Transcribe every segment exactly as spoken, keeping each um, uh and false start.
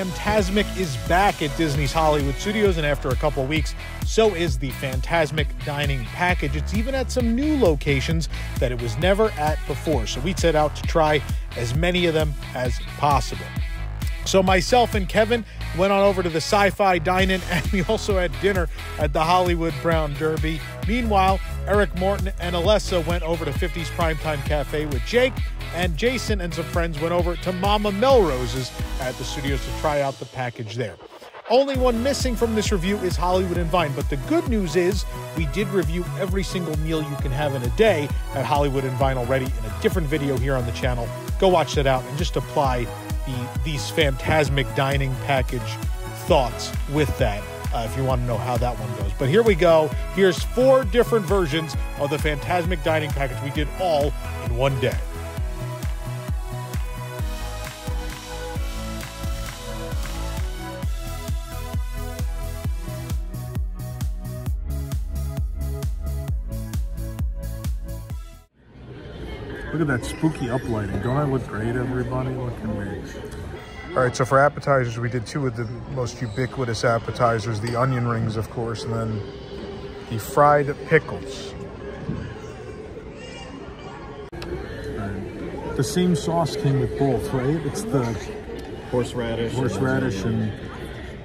Fantasmic is back at Disney's Hollywood Studios, and after a couple weeks, so is the Fantasmic dining package. It's even at some new locations that it was never at before, so we set out to try as many of them as possible. So myself and Kevin went on over to the Sci-Fi Dine-In, and we also had dinner at the Hollywood Brown Derby. Meanwhile, Eric Morton and Alessa went over to fifties Prime Time Cafe with Jake, and Jason and some friends went over to Mama Melrose's at the studios to try out the package there. Only one missing from this review is Hollywood and Vine, but the good news is we did review every single meal you can have in a day at Hollywood and Vine already in a different video here on the channel. Go watch that out and just apply The, these Fantasmic dining package thoughts with that uh, if you want to know how that one goes. But here we go. Here's four different versions of the Fantasmic dining package we did all in one day. Look at that spooky uplighting. Don't I look great, everybody? Look at me. All right, so for appetizers, we did two of the most ubiquitous appetizers, the onion rings, of course, and then the fried pickles. Right. The same sauce came with both, right? It's the horseradish. Horseradish and,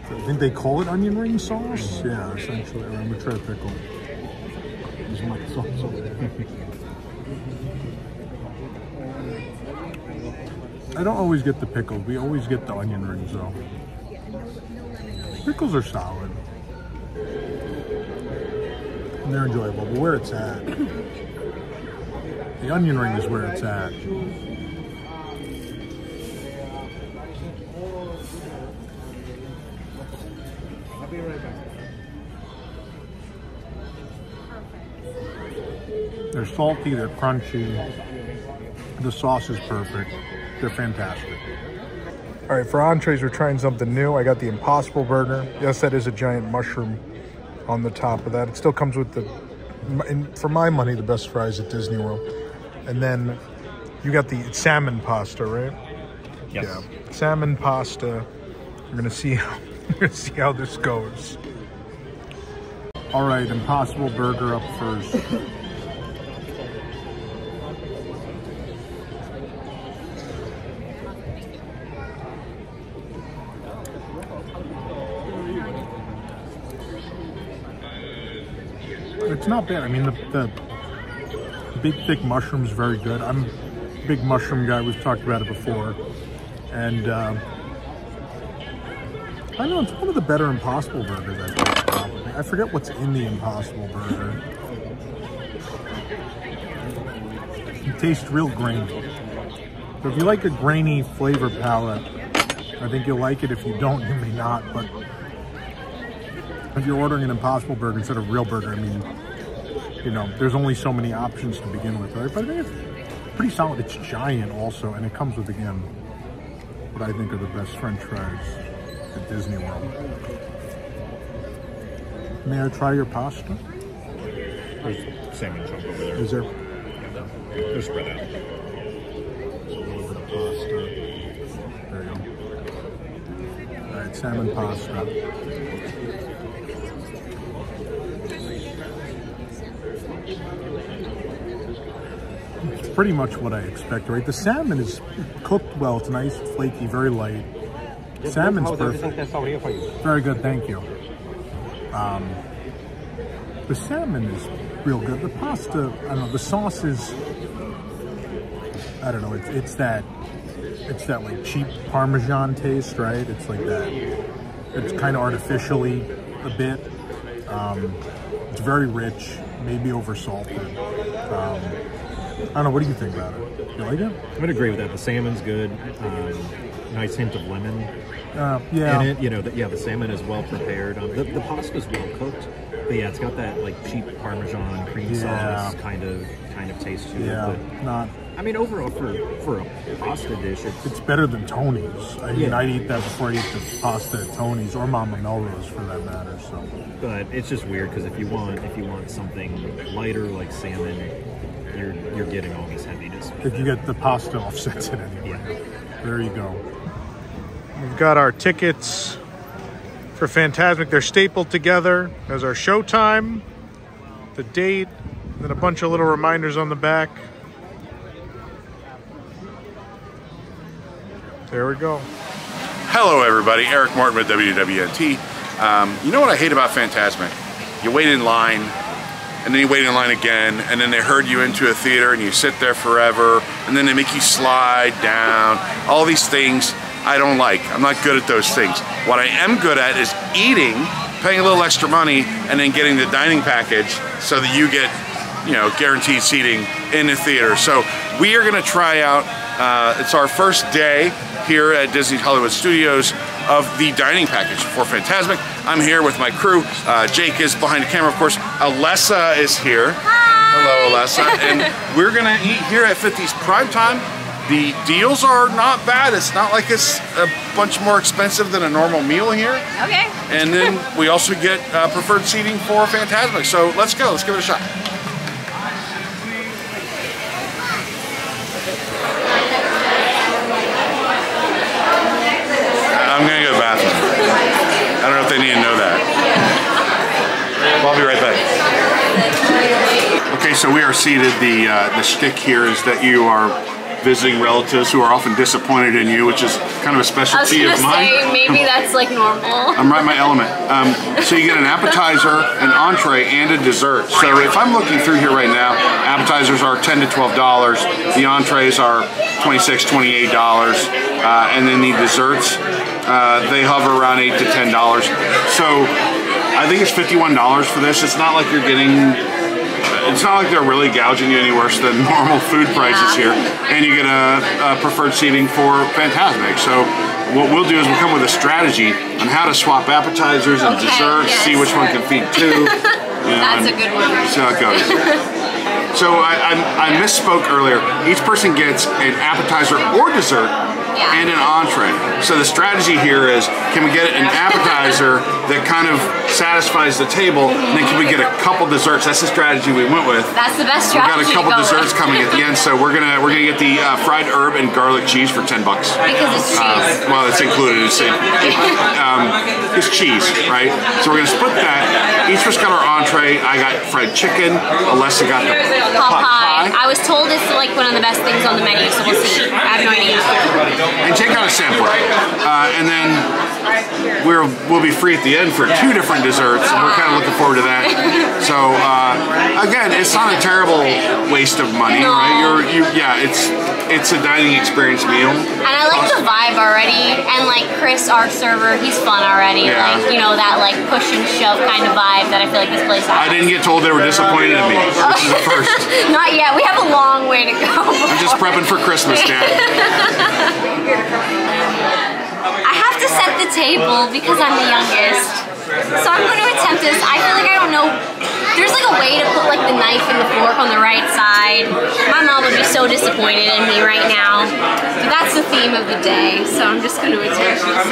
and I think they call it onion ring sauce? Yeah, essentially. All right, I'm gonna try a pickle. There's my sauce over there. I don't always get the pickles. We always get the onion rings, though. Pickles are solid. And they're enjoyable, but where it's at. The onion ring is where it's at. I'll be right back. They're salty, they're crunchy. The sauce is perfect. They're fantastic. All right, for entrees, we're trying something new. I got the Impossible Burger. Yes, that is a giant mushroom on the top of that. It still comes with the, for my money, the best fries at Disney World. And then you got the salmon pasta, right? Yes. Yeah. Salmon pasta. We're gonna see how we're gonna see how this goes. All right, Impossible Burger up first. It's not bad. I mean, the, the big, thick mushroom's very good. I'm a big mushroom guy. We've talked about it before. And uh, I know it's one of the better Impossible Burgers I've had, probably. I forget what's in the Impossible Burger. It tastes real grainy. But if you like a grainy flavor palette, I think you'll like it. If you don't, you may not. But if you're ordering an Impossible Burger instead of real burger, I mean, you know, there's only so many options to begin with, right? But I think it's pretty solid. It's giant also, and it comes with, again, what I think are the best French fries at Disney World. May I try your pasta? There's salmon chunk over there. Is there? Yeah, they're spread out. There's a little bit of pasta. There you go. All right, salmon pasta. It's pretty much what I expect, right? The salmon is cooked well. It's nice, flaky, very light. Salmon's perfect. Very good, thank you. Um, the salmon is real good. The pasta, I don't know, the sauce is, I don't know, it's, it's that, it's that like cheap Parmesan taste, right? It's like that. It's kind of artificially a bit. Um, it's very rich, maybe oversalted. Um, I don't know, what do you think about it? You like it? I would agree with that. The salmon's good. Um, nice hint of lemon uh, yeah. in it. You know, the, yeah, the salmon is well prepared. Um, the, the pasta's well cooked. But yeah, it's got that like cheap Parmesan cream yeah. sauce kind of kind of taste to yeah, it. Yeah, not. I mean, overall for for a pasta dish, it's, it's better than Tony's. I mean, yeah. I'd eat that before I eat the pasta at Tony's or Mama Melrose for that matter. So, but it's just weird because if you want if you want something lighter like salmon. You're, you're getting all this heaviness. If you get the pasta offsets it anyway. Yeah. There you go. We've got our tickets for Fantasmic. They're stapled together. There's our showtime, the date, and then a bunch of little reminders on the back. There we go. Hello, everybody. Eric Morton with W D W N T. Um, you know what I hate about Fantasmic? You wait in line, and then you wait in line again, and then they herd you into a theater, and you sit there forever, and then they make you slide down. All these things I don't like. I'm not good at those things. What I am good at is eating, paying a little extra money, and then getting the dining package so that you get, you know, guaranteed seating in the theater. So we are going to try out, uh, it's our first day here at Disney's Hollywood Studios of the dining package for Fantasmic. I'm here with my crew. Uh, Jake is behind the camera, of course. Alessa is here. Hi. Hello, Alessa. And we're gonna eat here at fifties Prime Time. The deals are not bad. It's not like it's a bunch more expensive than a normal meal here. Okay. And then we also get uh, preferred seating for Fantasmic. So let's go, let's give it a shot. I'm gonna go to the bathroom. I don't know if they need to know that. Well, I'll be right back. Okay, so we are seated. The uh, the shtick here is that you are visiting relatives who are often disappointed in you, which is kind of a specialty of mine. I was gonna say, maybe that's like normal. I'm right in my element. Um, so you get an appetizer, an entree, and a dessert. So if I'm looking through here right now, appetizers are ten to twelve dollars. The entrees are twenty-six, twenty-eight dollars, uh, and then the desserts. Uh, they hover around eight to ten dollars. So I think it's fifty-one dollars for this. It's not like you're getting. It's not like they're really gouging you any worse than normal food prices yeah. here. And you get a, a preferred seating for Fantasmic. So what we'll do is we'll come with a strategy on how to swap appetizers and okay, desserts. Yes. See which one can feed two. That's a good one. See how it goes. So I, I, I misspoke earlier. Each person gets an appetizer or dessert yeah. and an entree. So the strategy here is, can we get an appetizer that kind of satisfies the table, and then can we get a couple desserts? That's the strategy we went with. That's the best strategy. We've got a couple desserts with. coming at the end, so we're gonna we're gonna get the uh, fried herb and garlic cheese for ten bucks. Because it's cheese. Uh, well, it's included. It's, it, it, um, it's cheese, right? So we're gonna split that. Each of us got our entree. I got fried chicken. Alessa got the pot pie. I was told it's like one of the best things on the menu, so we'll see. I have no idea. And Jake got a sample, uh, and then we're we'll be free at the end for two different. Different desserts, and we're kind of looking forward to that. So uh, again, it's not a terrible waste of money, no. right? You're, you, yeah, it's it's a dining experience meal. And I like awesome. the vibe already, and like Chris, our server, he's fun already. Yeah. Like you know that like push and shove kind of vibe that I feel like this place has. I didn't get told they were disappointed in me. Oh. This is the first. Not yet. We have a long way to go. I'm just prepping for Christmas, Dad. I have to set the table because I'm the youngest, so I'm going to attempt this. I feel like I don't know. There's like a way to put like the knife and the fork on the right side. My mom would be so disappointed in me right now. But that's the theme of the day, so I'm just going to attempt this.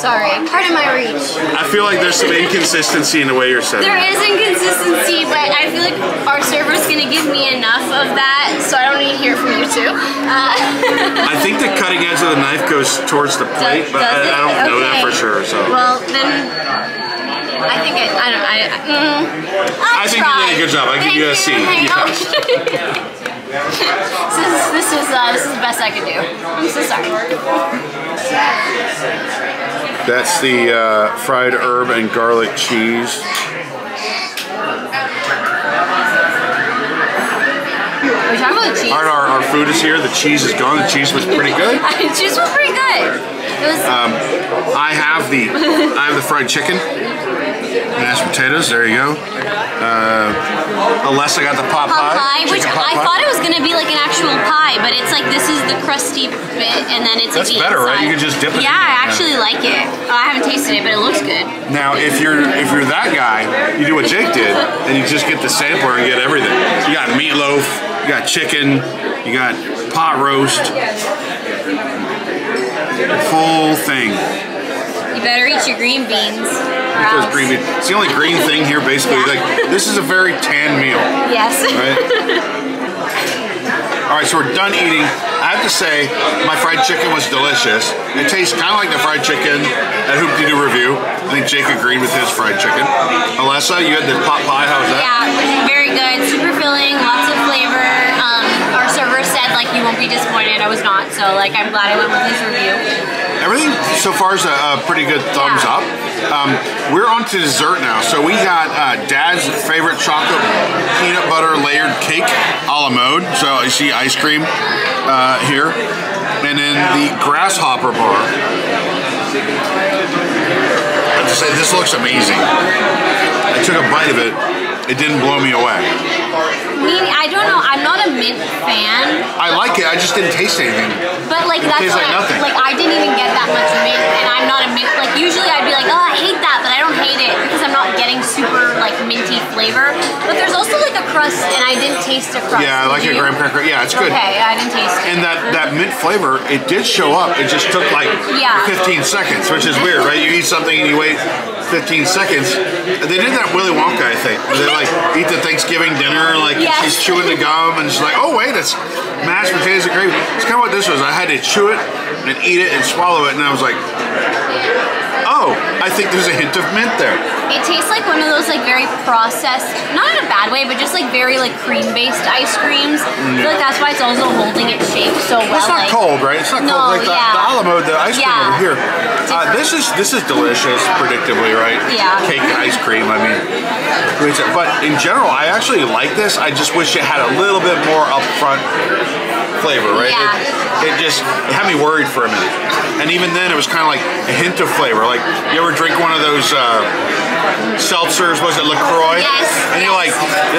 Sorry, pardon my reach. I feel like there's some inconsistency in the way you're setting. There is inconsistency, but I feel like our server's going to give me enough of that, so I don't need to hear from you two. Uh, I think the cutting edge of the knife goes towards the plate, does, but does I, I don't okay. know that for sure. So. Well, then... I think I, I don't, I, mm, I think you did a good job. I give you a C. This is, this is, uh, this is the best I could do. I'm so sorry. That's the uh, fried herb and garlic cheese. Are we talking about the cheese? Our, our, our food is here. The cheese is gone. The cheese was pretty good. The cheese was pretty good. It was um, I have the, I have the fried chicken. Mashed potatoes, there you go. Uh, Alessa got the pot pie. Pot pie, pie which pot I pie. thought it was going to be like an actual pie, but it's like this is the crusty bit, and then it's That's like better, inside. right? You can just dip it. Yeah, in I actually yeah. like it. Oh, I haven't tasted it, but it looks good. Now, if you're if you're that guy, you do what Jake did, and you just get the sampler and get everything. You got meatloaf, you got chicken, you got pot roast, the full thing. You better eat your green beans. Those green beans. It's the only green thing here, basically. Yeah. Like this is a very tan meal. Yes. Right? All right, so we're done eating. I have to say, my fried chicken was delicious. It tastes kind of like the fried chicken at Hoop-de-doo Review. I think Jake agreed with his fried chicken. Alessa, you had the pot pie. How was that? Yeah, very good. Super filling, lots of flavor. Um, our server said, like, you won't be disappointed. I was not, so, like, I'm glad I went with his review. Everything so far is a, a pretty good thumbs yeah. up. Um, we're on to dessert now. So we got uh, Dad's favorite chocolate peanut butter layered cake a la mode. So I see ice cream uh, here. And then the grasshopper bar. I have to say, this looks amazing. I took a bite of it. It didn't blow me away. Me, I don't know. I'm not a mint fan. I like it. I just didn't taste anything. But like it that's tastes like I, nothing. Like I didn't even get that much mint, and I'm not a mint. Like usually I'd be like, oh, I hate that, but I don't hate it because I'm not getting super like minty flavor. But there's also like a crust, and I didn't taste a crust. Yeah, I like a graham cracker. Yeah, it's good. Okay, I didn't taste it. And that that mint flavor, it did show up. It just took like yeah. fifteen seconds, which is weird, right? You eat something and you wait fifteen seconds. They did that Willy Wonka, I think. They like eat the Thanksgiving dinner, like yes. she's chewing the gum, and she's like, oh wait, it's mashed potatoes and gravy. It's kind of what this was. I had to chew it and eat it and swallow it, and I was like, oh, I think there's a hint of mint there. It tastes like one of those like very processed, not in a bad way, but just like very like cream-based ice creams. Mm. I feel like that's why it's also holding its shape so well. Well, it's not like, cold, right? It's not no, cold like the, yeah. the a la mode, the ice cream yeah. over here. Uh, this is this is delicious, predictably, right? Yeah. Cake and ice cream, I mean. But in general, I actually like this. I just wish it had a little bit more upfront flavor, right? Yeah. It, it just it had me worried for a minute. And even then, it was kind of like a hint of flavor. Like, you ever drink one of those uh, seltzers, was it LaCroix? Yes. And you're like,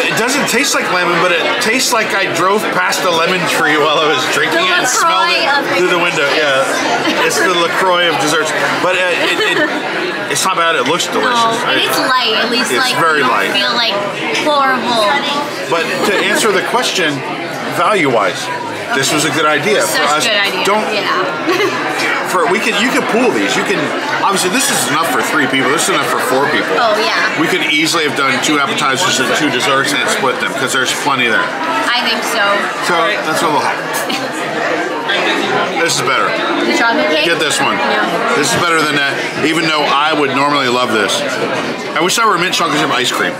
it doesn't taste like lemon, but it tastes like I drove past a lemon tree while I was drinking it and smelled it through the window. Yeah, it's the LaCroix of desserts. But it, it, it, it's not bad. It looks delicious. No, it's light. At least it's like very you don't light. Feel like horrible. But to answer the question, value-wise, okay. this was a good idea. Such for us. Good idea. Don't. Yeah. for we can. You can pool these. You can. Obviously, this is enough for three people. This is enough for four people. Oh yeah. We could easily have done two appetizers and two desserts and split them because there's plenty there. I think so. So right. that's what we'll have. This is better. The chocolate cake? Get this one. Yeah. This is better than that, even though I would normally love this. I wish I were mint chocolate chip ice cream.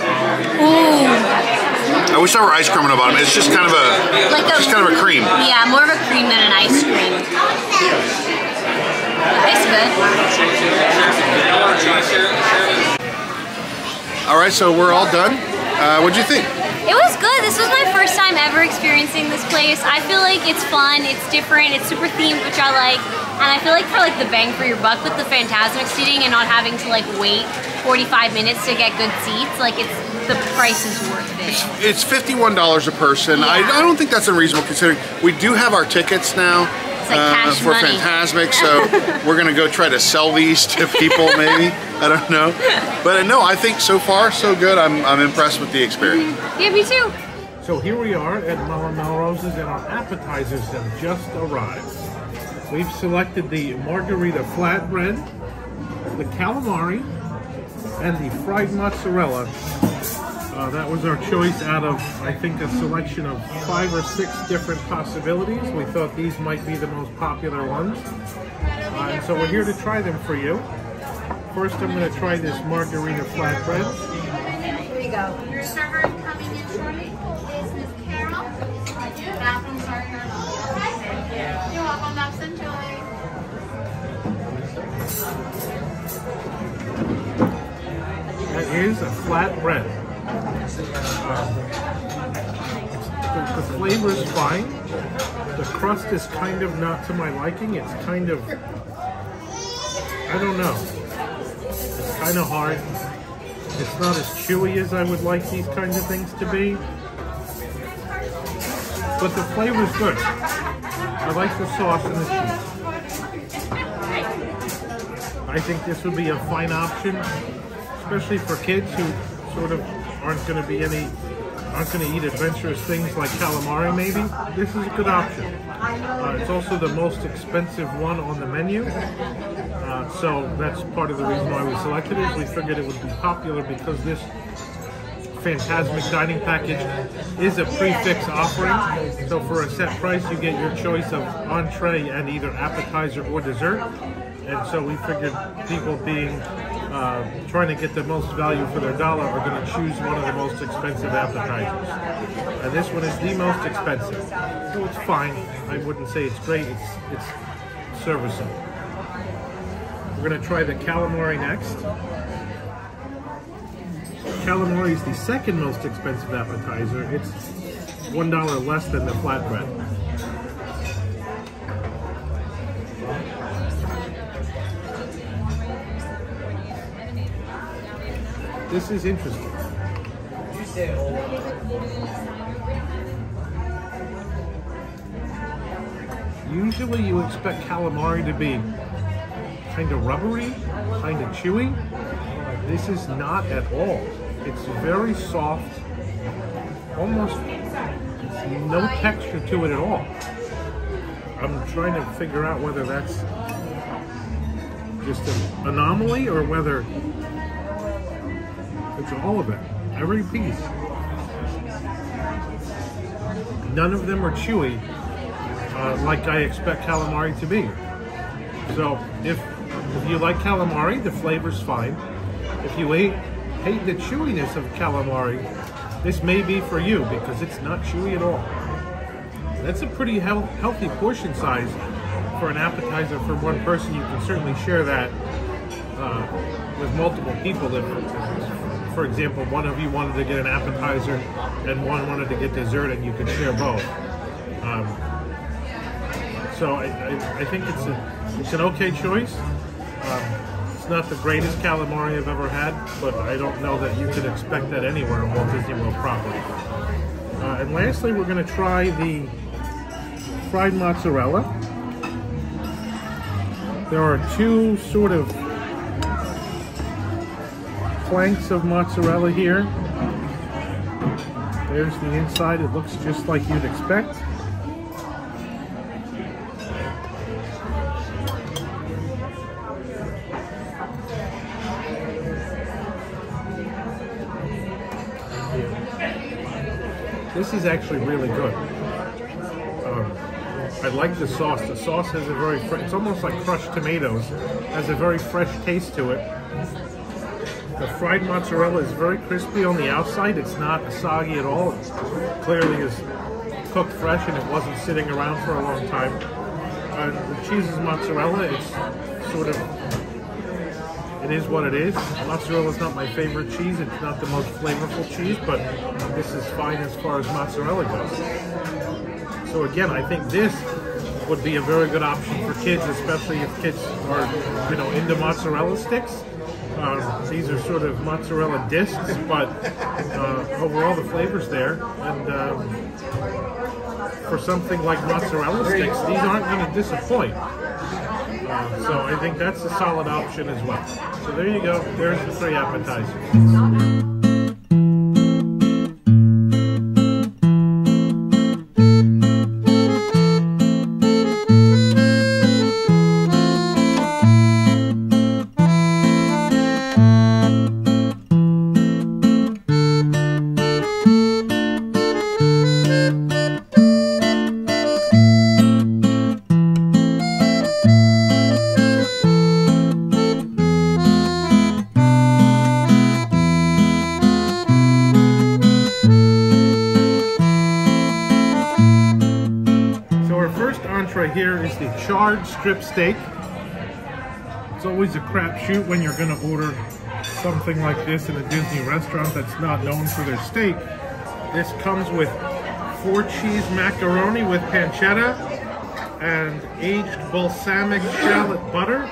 Ooh. I wish I were ice cream on the bottom. It's just kind of a, like a just kind of a cream. Yeah, more of a cream than an ice cream. It's good. All right, so we're all done. Uh, what'd you think? It was good. This was my first time ever experiencing this place. I feel like it's fun, it's different, it's super themed, which I like. And I feel like for like the bang for your buck with the Fantasmic seating and not having to like wait forty-five minutes to get good seats, like it's the price is worth it. It's, it's fifty-one dollars a person. Yeah. I, I don't think that's unreasonable considering we do have our tickets now. It's like cash uh, for money. Fantasmic, so we're gonna go try to sell these to people maybe. I don't know, but no, I think so far so good. I'm I'm impressed with the experience. Mm-hmm. Yeah, me too. So here we are at Mama Melrose's, and our appetizers have just arrived. We've selected the margarita flatbread, the calamari, and the fried mozzarella. Uh, that was our choice out of, I think, a selection of five or six different possibilities. We thought these might be the most popular ones. Uh, and so we're here to try them for you. First, I'm going to try this margarita flatbread. Here we go. Your server coming in shortly is Miss Carol. The bathrooms are here. Okay. You're welcome. That's enjoy. That is a flatbread. Uh, the, the flavor is fine. The crust is kind of not to my liking. It's kind of, I don't know. It's kind of hard. It's not as chewy as I would like these kinds of things to be. But the flavor is good. I like the sauce and the cheese. I think this would be a fine option, especially for kids who sort of aren't going to be any, aren't going to eat adventurous things like calamari maybe. This is a good option. Uh, it's also the most expensive one on the menu. Uh, so that's part of the reason why we selected it, is we figured it would be popular because this Fantasmic dining package is a prefix offering. So for a set price, you get your choice of entree and either appetizer or dessert. And so we figured people being uh, trying to get the most value for their dollar are going to choose one of the most expensive appetizers. And this one is the most expensive. So it's fine. I wouldn't say it's great. It's, it's serviceable. We're going to try the calamari next. Calamari is the second most expensive appetizer. It's one dollar less than the flatbread. This is interesting. Usually you expect calamari to be kind of rubbery, kind of chewy. This is not at all. It's very soft, almost no texture to it at all. I'm trying to figure out whether that's just an anomaly or whether it's all of it, every piece. None of them are chewy uh, like I expect calamari to be. So if, if you like calamari, the flavor's fine. If you ate hate the chewiness of calamari, this may be for you because it's not chewy at all. That's a pretty health, healthy portion size for an appetizer for one person. You can certainly share that uh, with multiple people. If, for example, one of you wanted to get an appetizer and one wanted to get dessert, and you could share both. Um, so I, I, I think it's, a, it's an okay choice. Um, Not the greatest calamari I've ever had, but I don't know that you could expect that anywhere on Walt Disney World property. Uh, and lastly, we're going to try the fried mozzarella. There are two sort of planks of mozzarella here. There's the inside. It looks just like you'd expect. This is actually really good. Um, I like the sauce. The sauce has a very fresh, it's almost like crushed tomatoes. Has a very fresh taste to it. The fried mozzarella is very crispy on the outside. It's not soggy at all. It clearly is cooked fresh and it wasn't sitting around for a long time. Uh, the cheese is mozzarella. It's sort of, it is what it is. Mozzarella is not my favorite cheese. It's not the most flavorful cheese, but this is fine as far as mozzarella goes. So again, I think this would be a very good option for kids, especially if kids are, you know, into mozzarella sticks. Um, these are sort of mozzarella discs, but uh, overall the flavor's there. And um, for something like mozzarella sticks, these aren't going to disappoint. Uh, so I think that's a solid option as well. So there you go. There's the three appetizers. Charred strip steak. It's always a crapshoot when you're going to order something like this in a Disney restaurant that's not known for their steak. This comes with four cheese macaroni with pancetta and aged balsamic shallot butter,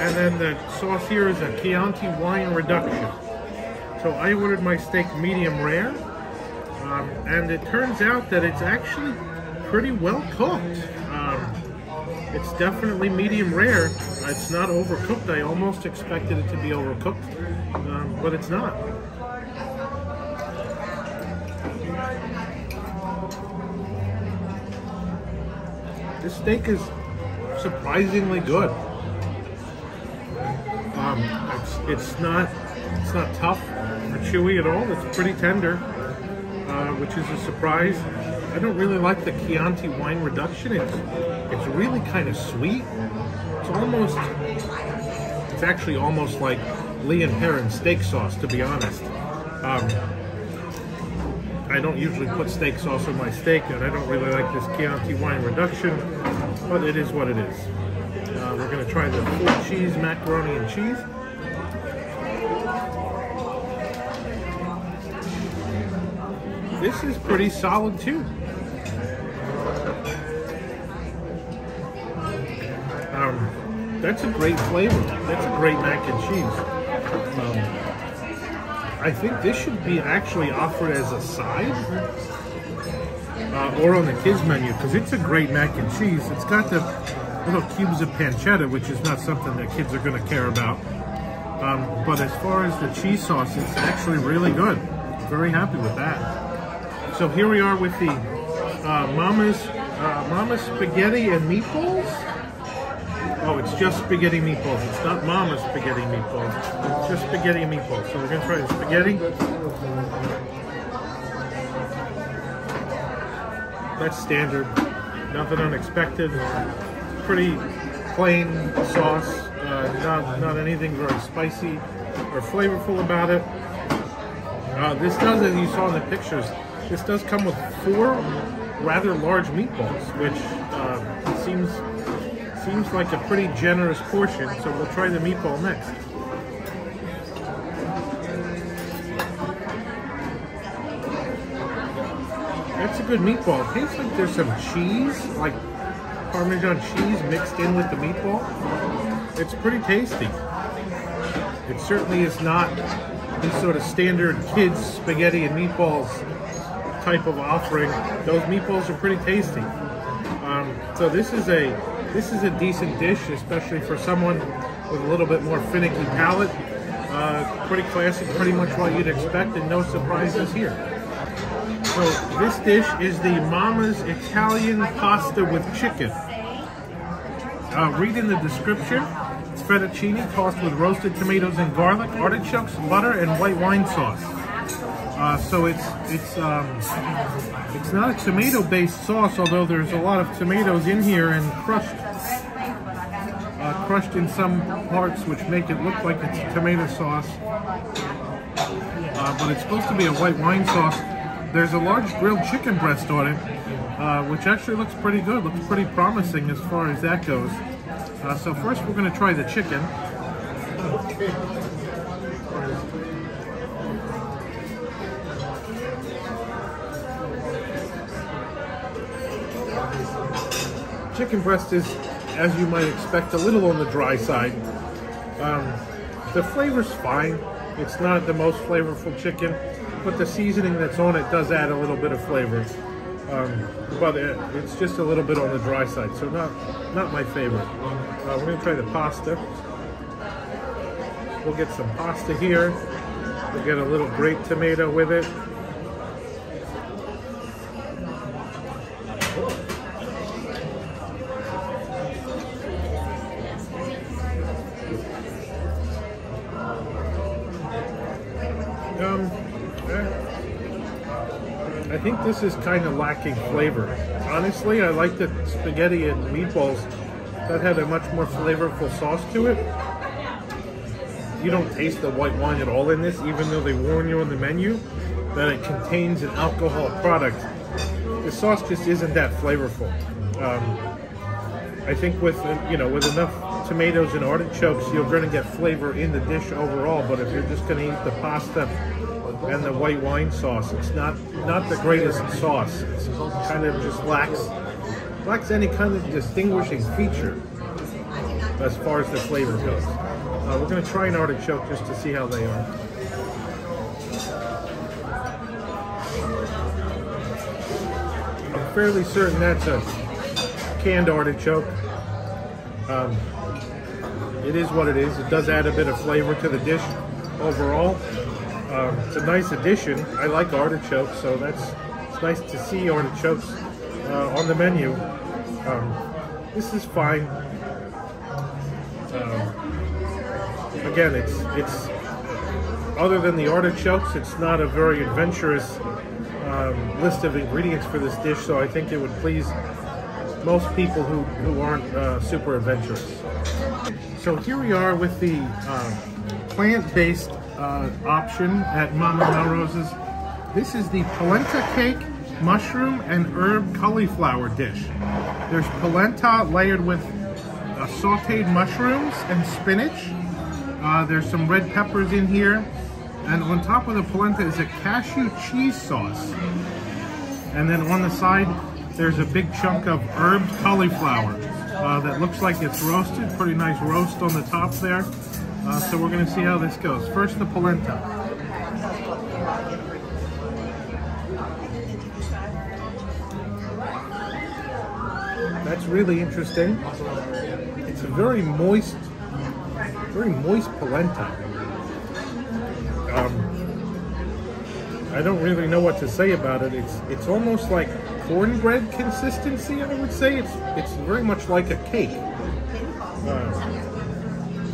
and then the sauce here is a Chianti wine reduction. So I ordered my steak medium rare, um, and it turns out that it's actually pretty well cooked. Um, It's definitely medium rare. It's not overcooked. I almost expected it to be overcooked, um, but it's not. This steak is surprisingly good. Um, it's, it's not It's not tough or chewy at all. It's pretty tender, uh, which is a surprise. I don't really like the Chianti wine reduction. It's, it's really kind of sweet. It's almost, it's actually almost like Lee and Perrin steak sauce, to be honest. Um, I don't usually put steak sauce on my steak, and I don't really like this Chianti wine reduction, but it is what it is. Uh, we're going to try the full cheese macaroni and cheese. This is pretty solid too. Um, that's a great flavor. That's a great mac and cheese. Um, I think this should be actually offered as a side uh, or on the kids menu, because it's a great mac and cheese. It's got the little cubes of pancetta, which is not something that kids are going to care about. Um, but as far as the cheese sauce, it's actually really good. Very happy with that. So here we are with the uh, Mama's uh, Mama's Spaghetti and Meatballs. Oh, it's just spaghetti meatballs. It's not Mama's Spaghetti Meatballs. It's just spaghetti and meatballs. So we're gonna try the spaghetti. That's standard. Nothing unexpected. Pretty plain sauce. Uh, not not anything very spicy or flavorful about it. Uh, this does, as you saw in the pictures. This does come with four rather large meatballs, which uh, seems seems like a pretty generous portion. So we'll try the meatball next. That's a good meatball. It tastes like there's some cheese, like Parmesan cheese mixed in with the meatball. It's pretty tasty. It certainly is not the sort of standard kids spaghetti and meatballs type of offering. Those meatballs are pretty tasty. Um, so this is a this is a decent dish, especially for someone with a little bit more finicky palate. Uh, pretty classic, pretty much what you'd expect, and no surprises here. So this dish is the Mama's Italian Pasta with Chicken. Uh, read in the description. It's fettuccine tossed with roasted tomatoes and garlic, artichokes, butter, and white wine sauce. Uh, so it's it's um, it's not a tomato-based sauce, although there's a lot of tomatoes in here and crushed uh, crushed in some parts, which make it look like it's a tomato sauce. Uh, but it's supposed to be a white wine sauce. There's a large grilled chicken breast on it, uh, which actually looks pretty good. Looks pretty promising as far as that goes. Uh, so first, we're going to try the chicken. Chicken breast is, as you might expect, a little on the dry side. Um, the flavor's fine. It's not the most flavorful chicken, but the seasoning that's on it does add a little bit of flavor. Um, but it, it's just a little bit on the dry side, so not, not my favorite. Uh, we're going to try the pasta. We'll get some pasta here. We'll get a little grape tomato with it. I think this is kind of lacking flavor. Honestly, I like the spaghetti and meatballs that had a much more flavorful sauce to it. You don't taste the white wine at all in this, even though they warn you on the menu that it contains an alcohol product. The sauce just isn't that flavorful. Um, I think with you know with enough tomatoes and artichokes, you're going to get flavor in the dish overall. But if you're just going to eat the pasta and the white wine sauce, it's not not the greatest sauce. It's kind of just lacks lacks any kind of distinguishing feature as far as the flavor goes. Uh, we're going to try an artichoke just to see how they are. I'm fairly certain that's a canned artichoke. Um, it is what it is. It does add a bit of flavor to the dish overall. Um, it's a nice addition. I like artichokes, so that's it's nice to see artichokes uh, on the menu. Um, this is fine. Um, again, it's it's other than the artichokes, it's not a very adventurous um, list of ingredients for this dish, so I think it would please most people who, who aren't uh, super adventurous. So here we are with the uh, plant-based uh, option at Mama Melrose's. This is the polenta cake, mushroom, and herb cauliflower dish. There's polenta layered with uh, sauteed mushrooms and spinach. Uh, there's some red peppers in here. And on top of the polenta is a cashew cheese sauce. And then on the side, there's a big chunk of herb cauliflower uh, that looks like it's roasted. Pretty nice roast on the top there. Uh, so we're gonna see how this goes. First, the polenta. That's really interesting. It's a very moist, very moist polenta. Um, I don't really know what to say about it. It's it's almost like cornbread consistency. I would say it's it's very much like a cake. Uh,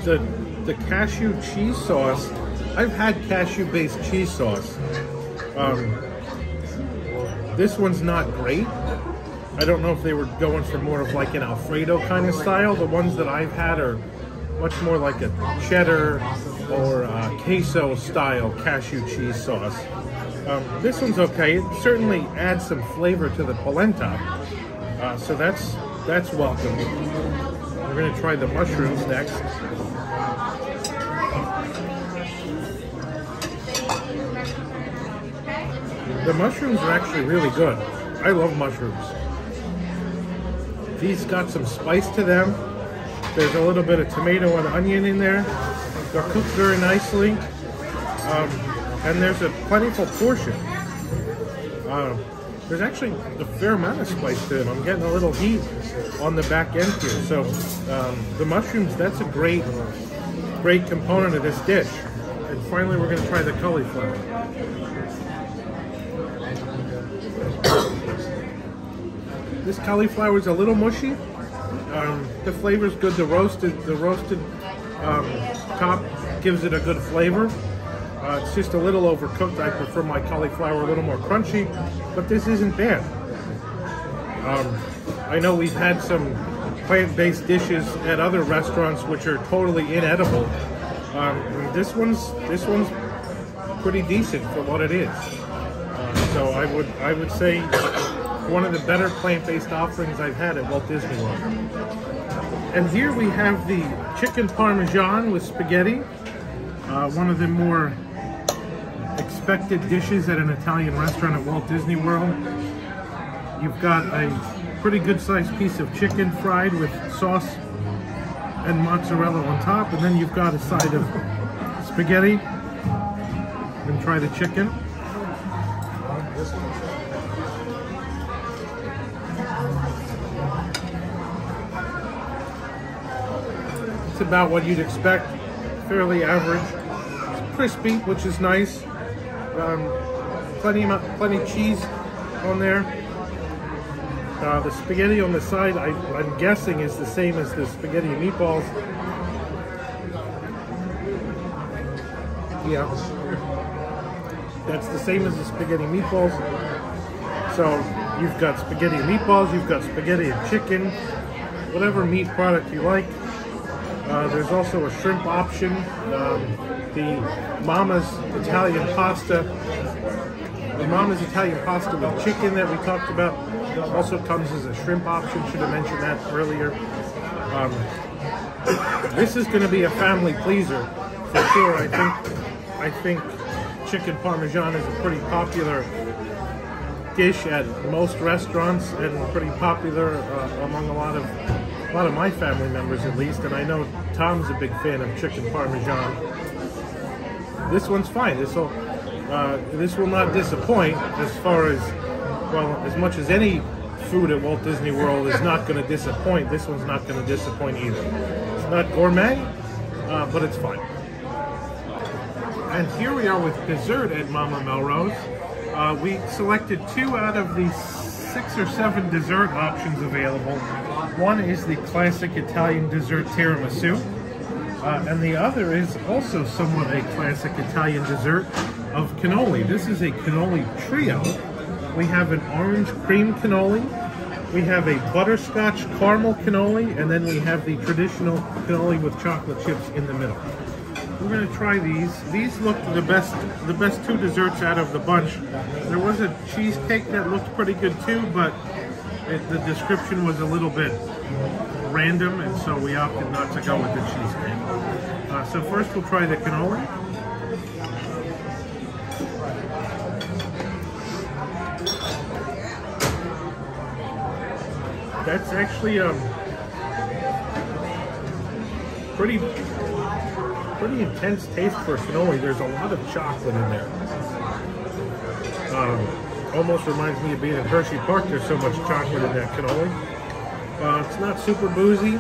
the the cashew cheese sauce. I've had cashew-based cheese sauce. Um, this one's not great. I don't know if they were going for more of like an Alfredo kind of style. The ones that I've had are much more like a cheddar or a queso style cashew cheese sauce. Um, this one's okay. It certainly adds some flavor to the polenta. Uh, so that's that's welcome. We're going to try the mushrooms next. The mushrooms are actually really good. I love mushrooms. These got some spice to them. There's a little bit of tomato and onion in there. They're cooked very nicely. Um, and there's a plentiful portion. Uh, there's actually a fair amount of spice to them. I'm getting a little heat on the back end here. So um, the mushrooms, that's a great, great component of this dish. And finally, we're gonna try the cauliflower. This cauliflower is a little mushy. Um, the flavor's good. The roasted, the roasted um, top gives it a good flavor. Uh, it's just a little overcooked. I prefer my cauliflower a little more crunchy, but this isn't bad. Um, I know we've had some plant-based dishes at other restaurants which are totally inedible. Um, this one's this one's pretty decent for what it is. Uh, so I would I would say. One of the better plant-based offerings I've had at Walt Disney World. And here we have the chicken parmesan with spaghetti, uh, one of the more expected dishes at an Italian restaurant at Walt Disney World. You've got a pretty good-sized piece of chicken fried with sauce and mozzarella on top, and then you've got a side of spaghetti. And try the chicken. It's about what you'd expect, fairly average. It's crispy, which is nice. Um, plenty, plenty of cheese on there. Uh, the spaghetti on the side, I, I'm guessing, is the same as the spaghetti and meatballs. Yeah, that's the same as the spaghetti and meatballs. So you've got spaghetti and meatballs, you've got spaghetti and chicken, whatever meat product you like. Uh, there's also a shrimp option, um, the Mama's Italian pasta, the Mama's Italian pasta with chicken that we talked about also comes as a shrimp option, should have mentioned that earlier. Um, this is going to be a family pleaser for sure. I think, I think chicken parmesan is a pretty popular dish at most restaurants and pretty popular uh, among a lot of A lot of my family members, at least, and I know Tom's a big fan of chicken parmesan. This one's fine. This will, uh, this will not disappoint. As far as, well, as much as any food at Walt Disney World is not going to disappoint, this one's not going to disappoint either. It's not gourmet, uh, but it's fine. And here we are with dessert at Mama Melrose. Uh, we selected two out of the six or seven dessert options available. One is the classic Italian dessert tiramisu. Uh, and the other is also somewhat a classic Italian dessert of cannoli. This is a cannoli trio. We have an orange cream cannoli, we have a butterscotch caramel cannoli, and then we have the traditional cannoli with chocolate chips in the middle. We're going to try these. These looked the best, the best two desserts out of the bunch. There was a cheesecake that looked pretty good too, but it, the description was a little bit random, and so we opted not to go with the cheesecake. Uh, so first we'll try the cannoli. That's actually um, pretty pretty intense taste for cannoli. There's a lot of chocolate in there. Um, almost reminds me of being at Hershey Park. There's so much chocolate in that cannoli. Uh, it's not super boozy,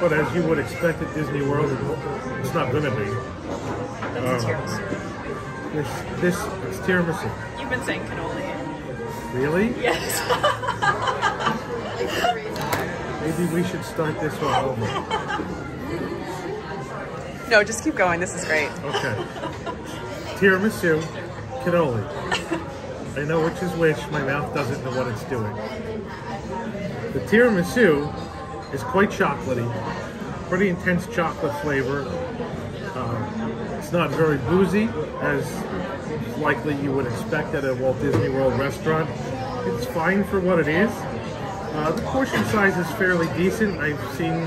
but as you would expect at Disney World, it's not going to be. That's um, tiramisu. This, this, it's tiramisu. You've been saying cannoli. Really? Yes. Maybe we should start this one over. No, just keep going. This is great. Okay. Tiramisu, cannoli. I know which is which. My mouth doesn't know what it's doing. The tiramisu is quite chocolatey, pretty intense chocolate flavor. Um, it's not very boozy, as likely you would expect at a Walt Disney World restaurant. It's fine for what it is. Uh, the portion size is fairly decent. I've seen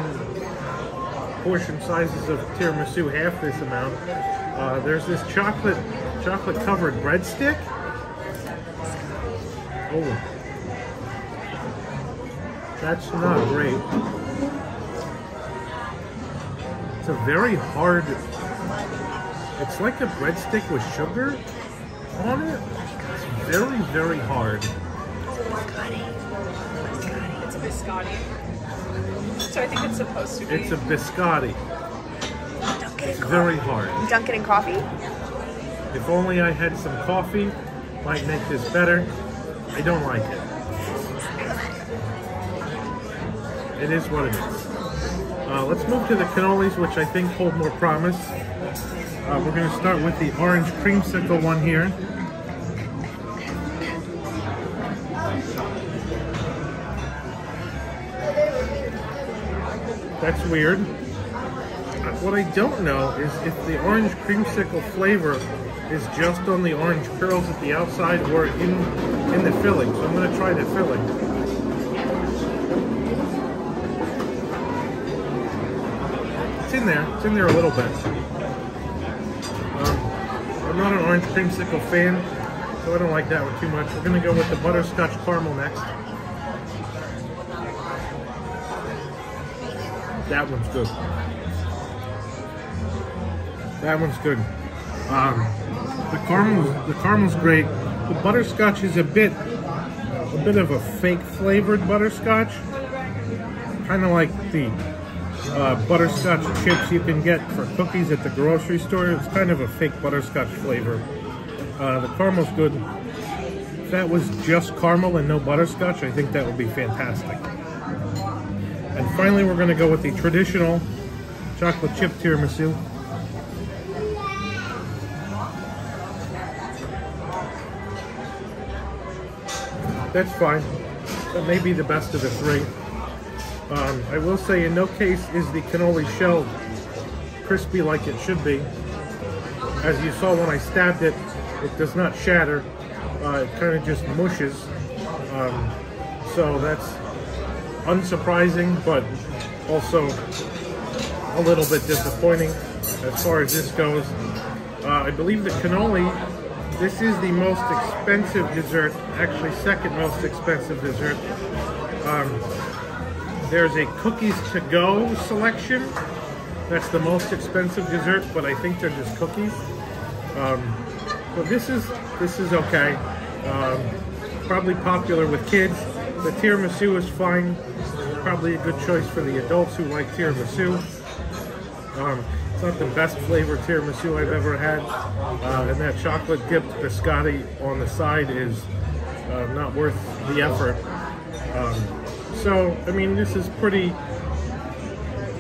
portion sizes of tiramisu half this amount. Uh, there's this chocolate, chocolate covered breadstick. Oh. That's not great. It's a very hard, it's like a breadstick with sugar on it. It's very, very hard. It's a biscotti. Biscotti. It's a biscotti. So I think it's supposed to be. It's a biscotti. Dunkin' it's very hard. Dunkin' and coffee? If only I had some coffee, might make this better. I don't like it. It is what it is. Uh, let's move to the cannolis, which I think hold more promise. Uh, we're going to start with the orange creamsicle one here. That's weird. What I don't know is if the orange creamsicle flavor is just on the orange curls at the outside or in, in the filling. So I'm going to try the filling. It's in there. It's in there a little bit. Um, I'm not an orange creamsicle fan, so I don't like that one too much. We're going to go with the butterscotch caramel next. That one's good. That one's good. Um, the caramel's, the caramel's great. The butterscotch is a bit, a bit of a fake flavored butterscotch. Kind of like the Uh, butterscotch chips you can get for cookies at the grocery store. It's kind of a fake butterscotch flavor. Uh, the caramel's good. If that was just caramel and no butterscotch, I think that would be fantastic. And finally, we're going to go with the traditional chocolate chip tiramisu. That's fine. That may be the best of the three. Um, I will say, in no case is the cannoli shell crispy like it should be. As you saw when I stabbed it, it does not shatter. Uh, it kind of just mushes. Um, so that's unsurprising, but also a little bit disappointing as far as this goes. Uh, I believe the cannoli, this is the most expensive dessert, actually second most expensive dessert. Um, There's a cookies to go selection. That's the most expensive dessert, but I think they're just cookies. Um, but this is this is okay. Um, probably popular with kids. The tiramisu is fine. Probably a good choice for the adults who like tiramisu. Um, it's not the best flavored tiramisu I've ever had, uh, and that chocolate dipped biscotti on the side is uh, not worth the effort. Um, So, I mean, this is pretty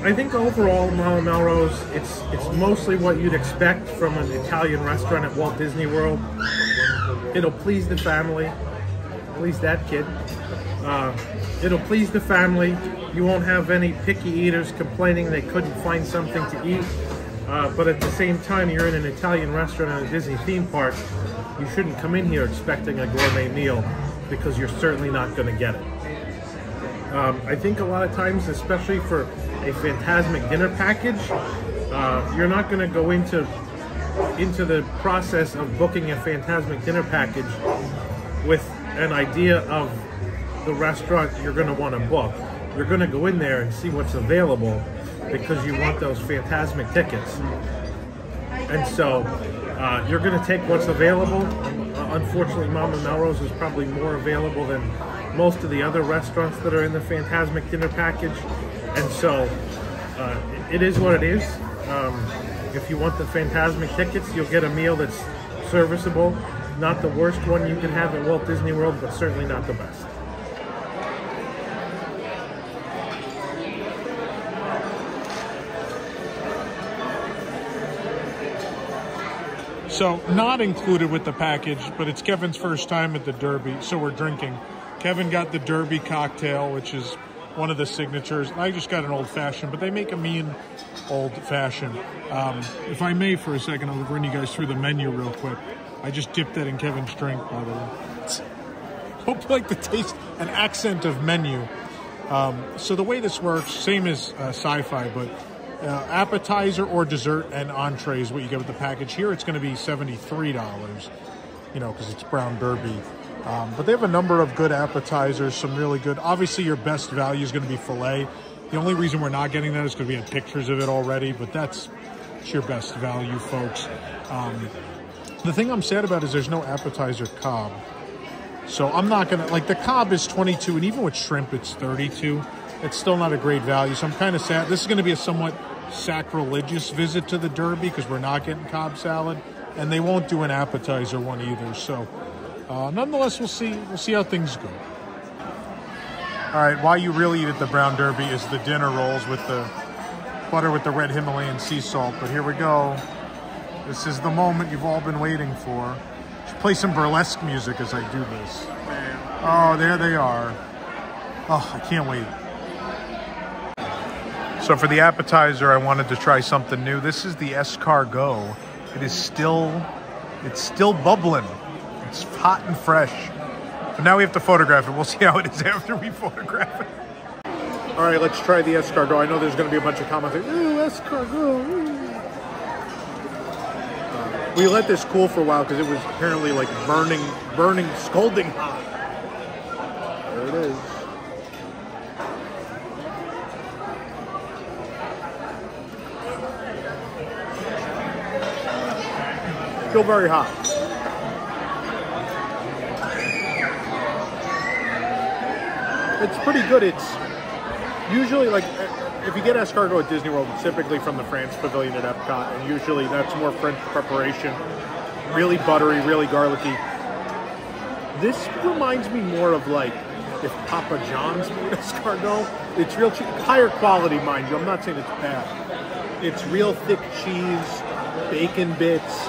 I think overall, Mama Melrose, it's it's mostly what you'd expect from an Italian restaurant at Walt Disney World. It'll please the family, please that kid. Uh, it'll please the family. You won't have any picky eaters complaining they couldn't find something to eat. Uh, but at the same time, you're in an Italian restaurant at a Disney theme park. You shouldn't come in here expecting a gourmet meal, because you're certainly not going to get it. Um, I think a lot of times, especially for a Fantasmic dinner package, uh, you're not going to go into into the process of booking a Fantasmic dinner package with an idea of the restaurant you're going to want to book. You're going to go in there and see what's available, because you want those Fantasmic tickets. And so uh, you're going to take what's available. Uh, unfortunately, Mama Melrose is probably more available than most of the other restaurants that are in the Fantasmic dinner package. And so uh, it is what it is. Um, if you want the Fantasmic tickets, you'll get a meal that's serviceable. Not the worst one you can have at Walt Disney World, but certainly not the best. So, not included with the package, but it's Kevin's first time at the Derby, so we're drinking. Kevin got the Derby cocktail, which is one of the signatures. I just got an old-fashioned, but they make a mean old-fashioned. Um, if I may, for a second, I'll run you guys through the menu real quick. I just dipped that in Kevin's drink, by the way. It's, hope like the taste, an accent of menu. Um, so the way this works, same as uh, Sci-Fi, but... Uh, appetizer or dessert and entree is what you get with the package. Here it's going to be seventy-three dollars, you know, because it's Brown Derby. Um, but they have a number of good appetizers, some really good. Obviously, your best value is going to be filet. The only reason we're not getting that is because we had pictures of it already, but that's it's your best value, folks. Um, the thing I'm sad about is there's no appetizer cob. So I'm not going to, like, the cob is twenty-two, and even with shrimp, it's thirty-two. It's still not a great value, so I'm kind of sad. This is going to be a somewhat sacrilegious visit to the Derby, because we're not getting Cobb salad, and they won't do an appetizer one either. So, uh, nonetheless, we'll see. We'll see how things go. All right, why you really eat at the Brown Derby is the dinner rolls with the butter with the red Himalayan sea salt. But here we go. This is the moment you've all been waiting for. Should play some burlesque music as I do this. Oh, there they are. Oh, I can't wait. So for the appetizer, I wanted to try something new. This is the escargot. It is still, it's still bubbling. It's hot and fresh. But now we have to photograph it. We'll see how it is after we photograph it. All right, let's try the escargot. I know there's going to be a bunch of comments like, ooh, escargot, ooh. Uh, we let this cool for a while because it was apparently like burning, burning, scalding hot. There it is. Still very hot. It's pretty good. It's usually like, if you get escargot at Disney World, it's typically from the France Pavilion at Epcot, and usually that's more French preparation. Really buttery, really garlicky. This reminds me more of like if Papa John's made escargot. It's real cheap, higher quality, mind you. I'm not saying it's bad. It's real thick cheese, bacon bits.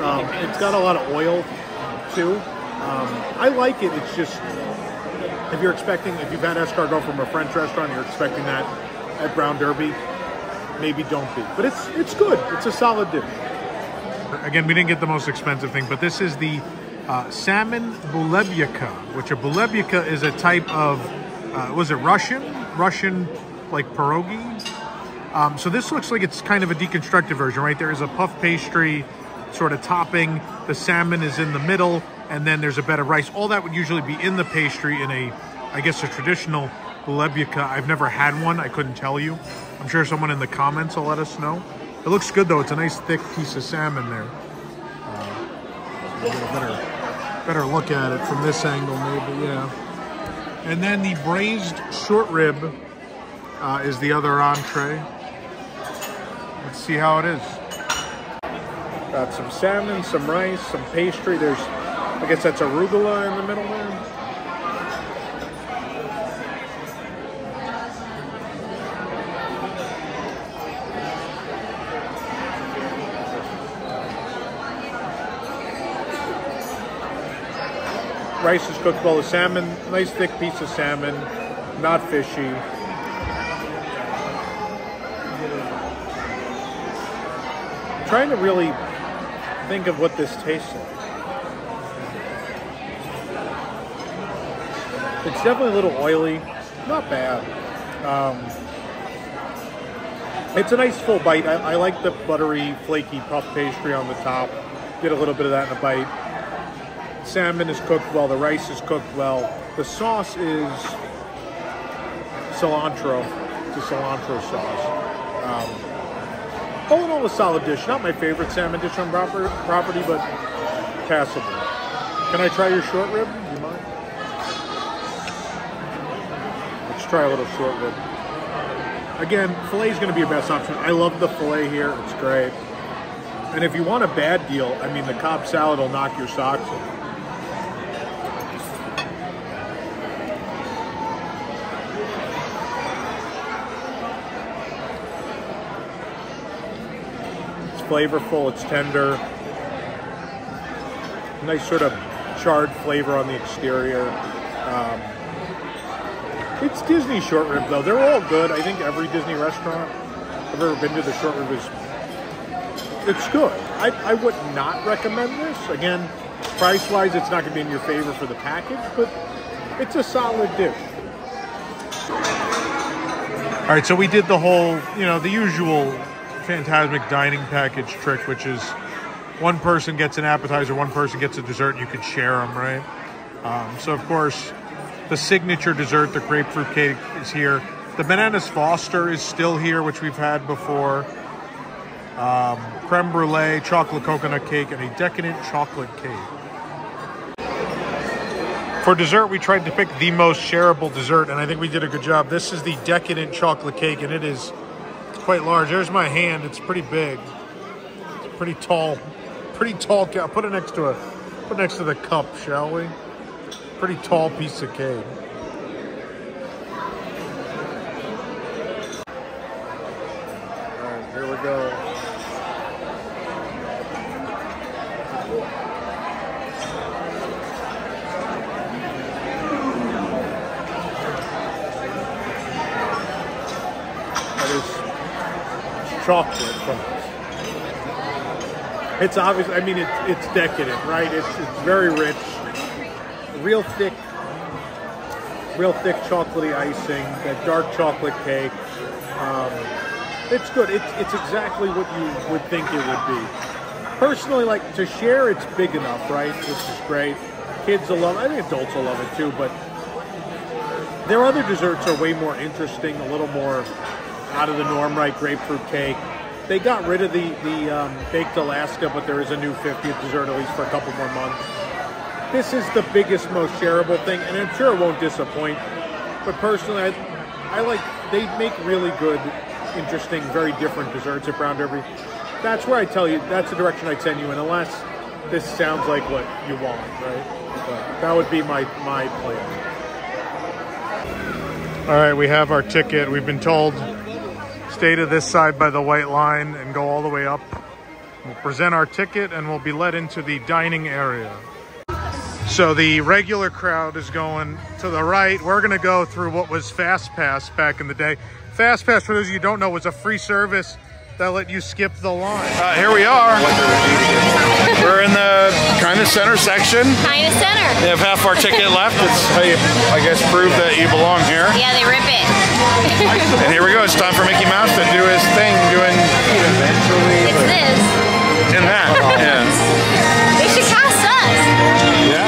Um, it's got a lot of oil too. Um, I like it. It's just, if you're expecting, if you've had escargot from a French restaurant, you're expecting that at Brown Derby, maybe don't be. But it's it's good. It's a solid dish. Again, we didn't get the most expensive thing, but this is the uh, salmon bulebiaka, which a bulebiaka is a type of, uh, was it Russian? Russian, like pierogi? Um, so this looks like it's kind of a deconstructed version, right? There is a puff pastry sort of topping, the salmon is in the middle, and then there's a bed of rice. All that would usually be in the pastry in a, I guess, a traditional bulebiaka. I've never had one. I couldn't tell you. I'm sure someone in the comments will let us know. It looks good, though. It's a nice, thick piece of salmon there. Uh, get a better, better look at it from this angle, maybe, yeah. And then the braised short rib uh, is the other entree. Let's see how it is. Got some salmon, some rice, some pastry. There's, I guess that's arugula in the middle there. rice is cooked well. The salmon, nice thick piece of salmon, not fishy. I'm trying to really think of what this tastes like. It's definitely a little oily, not bad. Um, it's a nice full bite. I, I like the buttery, flaky puff pastry on the top. Get a little bit of that in a bite. Salmon is cooked well, the rice is cooked well. The sauce is cilantro, it's a cilantro sauce. Um, all in all, a solid dish. Not my favorite salmon dish on proper, property, but passable. Can I try your short rib? Try a little short rib. Again, filet is going to be your best option. I love the filet here. It's great. And if you want a bad deal, I mean, the Cobb salad will knock your socks off. It's flavorful. It's tender. Nice sort of charred flavor on the exterior. Um, It's Disney short rib, though. They're all good. I think every Disney restaurant I've ever been to, the short rib is, it's good. I, I would not recommend this. Again, price-wise, it's not going to be in your favor for the package, but it's a solid dish. All right, so we did the whole, you know, the usual Fantasmic dining package trick, which is one person gets an appetizer, one person gets a dessert, and you could share them, right? Um, so, of course, the signature dessert, the grapefruit cake, is here. The bananas Foster is still here, which we've had before. Um, creme brulee, chocolate coconut cake, and a decadent chocolate cake. For dessert, we tried to pick the most shareable dessert, and I think we did a good job. This is the decadent chocolate cake, and it is quite large. There's my hand. It's pretty big. It's pretty tall. Pretty tall. Put it next to a, put it next to the cup, shall we? Pretty tall piece of cake. Alright, here we go. That is chocolate. It's obvious, I mean, it's it's decadent, right? It's it's very rich. Real thick, real thick chocolatey icing, that dark chocolate cake. Um, it's good. It's, it's exactly what you would think it would be. Personally, like, to share, it's big enough, right? This is great. Kids will love it. I think adults will love it, too. But their other desserts are way more interesting, a little more out of the norm, right? Grapefruit cake. They got rid of the, the um, baked Alaska, but there is a new fiftieth dessert, at least for a couple more months. This is the biggest, most shareable thing, and I'm sure it won't disappoint. But personally, I, I like, they make really good, interesting, very different desserts at Brown Derby. That's where I tell you, that's the direction I'd send you in, unless this sounds like what you want, right? But that would be my, my plan. All right, we have our ticket. We've been told, stay to this side by the white line and go all the way up. We'll present our ticket, and we'll be led into the dining area. So the regular crowd is going to the right. We're gonna go through what was Fast Pass back in the day. Fast Pass, for those of you who don't know, was a free service that let you skip the line. Uh, here we are. We're in the kind of center section. Kind of center. They have half our ticket left. It's how you, I guess, prove that you belong here. Yeah, they rip it. And here we go. It's time for Mickey Mouse to do his thing, doing eventually. It's this. And that. Yeah. They should cast us. Yeah.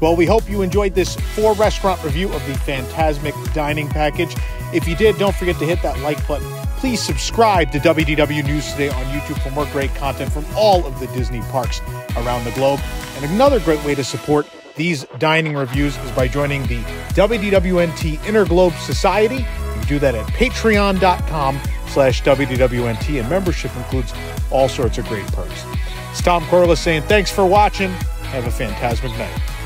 Well, we hope you enjoyed this four-restaurant review of the Fantasmic Dining Package. If you did, don't forget to hit that like button. Please subscribe to W D W News Today on YouTube for more great content from all of the Disney parks around the globe. And another great way to support these dining reviews is by joining the W D W N T Interglobe Society. You can do that at patreon.com slash WDWNT, and membership includes all sorts of great perks. It's Tom Corless saying thanks for watching. Have a fantastic night.